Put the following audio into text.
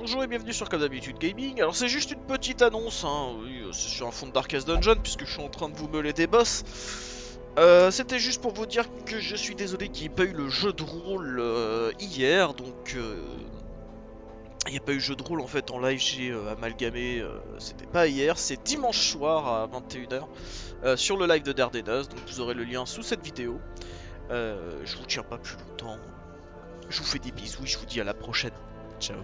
Bonjour et bienvenue sur Comme D'habitude Gaming. Alors c'est juste une petite annonce, hein. Oui, c'est sur un fond de Darkest Dungeon puisque je suis en train de vous meuler des boss. C'était juste pour vous dire que je suis désolé qu'il n'y ait pas eu le jeu de rôle hier, donc il n'y a pas eu le jeu de rôle en fait en live, j'ai amalgamé, c'était pas hier, c'est dimanche soir à 21h sur le live de Derdenas, donc vous aurez le lien sous cette vidéo. Je vous tiens pas plus longtemps, je vous fais des bisous et je vous dis à la prochaine, ciao.